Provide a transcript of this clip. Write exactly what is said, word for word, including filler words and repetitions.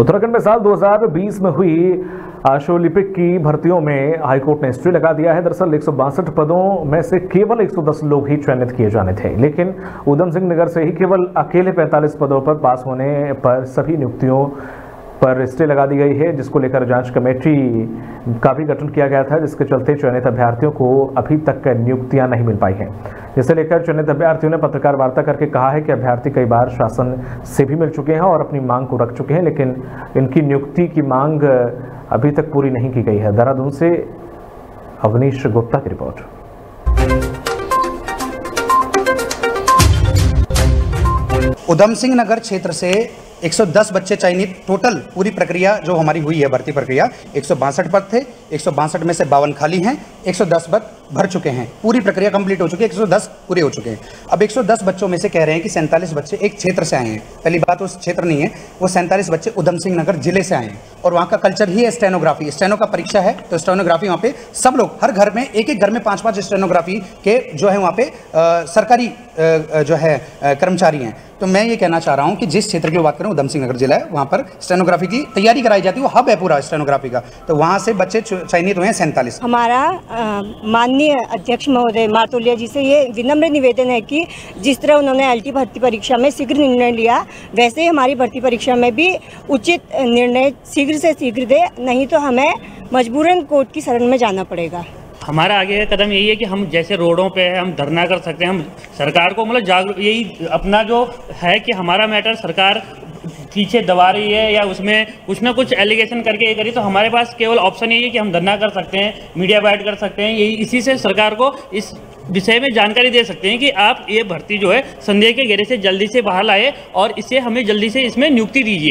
उत्तराखंड में साल दो हज़ार बीस में हुई आशोलिपिक की भर्तियों में हाईकोर्ट ने हिस्ट्री लगा दिया है। दरअसल एक सौ बासठ पदों में से केवल एक सौ दस लोग ही चयनित किए जाने थे, लेकिन ऊधम सिंह नगर से ही केवल अकेले पैंतालीस पदों पर पास होने पर सभी नियुक्तियों पर हिस्ट्री लगा दी गई है, जिसको लेकर जांच कमेटी का भी गठन किया गया था, जिसके चलते चयनित अभ्यर्थियों को अभी तक नियुक्तियां नहीं मिल पाई हैं। इसे लेकर चयनित अभ्यर्थियों ने पत्रकार वार्ता करके कहा है कि अभ्यर्थी कई बार शासन से भी मिल चुके हैं और अपनी मांग को रख चुके हैं, लेकिन इनकी नियुक्ति की मांग अभी तक पूरी नहीं की गई है। देहरादून से अवनीश गुप्ता की रिपोर्ट। ऊधम सिंह नगर क्षेत्र से एक सौ दस बच्चे चयनित, टोटल पूरी प्रक्रिया जो हमारी हुई है भर्ती प्रक्रिया एक सौ बासठ पद थे, एक सौ बासठ में से बावन खाली हैं, एक सौ दस पद भर चुके हैं, पूरी प्रक्रिया कंप्लीट हो चुकी है, एक सौ दस पूरे हो चुके हैं। अब एक सौ दस बच्चों में से कह रहे हैं कि सैंतालीस बच्चे एक क्षेत्र से आए हैं, पहली बात उस क्षेत्र नहीं है, वो सैंतालीस बच्चे ऊधम सिंह नगर जिले से आए हैं और वहाँ का कल्चर ही है स्टेनोग्राफी। स्टेनो का परीक्षा है तो स्टेनोग्राफी वहाँ पे सब लोग हर घर में एक एक घर में पाँच पाँच स्टेनोग्राफी के जो है वहाँ पे आ, सरकारी आ, जो है आ, कर्मचारी हैं। तो मैं ये कहना चाह रहा हूँ कि जिस क्षेत्र की बात करें ऊधम सिंह नगर जिला है, वहाँ पर स्टेनोग्राफी की तैयारी कराई जाती है, वो हब है पूरा स्टेनोग्राफी का, तो वहाँ से बच्चे चयनित हुए हैं सैंतालीस। हमारा माननीय अध्यक्ष महोदय मार्तोलिया जी से ये विनम्र निवेदन है कि जिस तरह उन्होंने एल टी भर्ती परीक्षा में शीघ्र निर्णय लिया, वैसे ही हमारी भर्ती परीक्षा में भी उचित निर्णय शीघ्र से शीघ्र दे, नहीं तो हमें मजबूरन कोर्ट की शरण में जाना पड़ेगा। हमारा आगे कदम यही है कि हम जैसे रोडों पे है हम धरना कर सकते हैं, हम सरकार को मतलब जागरूक, यही अपना जो है कि हमारा मैटर सरकार पीछे दबा रही है या उसमें कुछ ना कुछ एलिगेशन करके ये करी, तो हमारे पास केवल ऑप्शन यही है कि हम धरना कर सकते हैं, मीडिया बाइट कर सकते हैं, यही इसी से सरकार को इस विषय में जानकारी दे सकते हैं कि आप ये भर्ती जो है संदेह के घेरे से जल्दी से बाहर लाए और इसे हमें जल्दी से इसमें नियुक्ति दीजिए।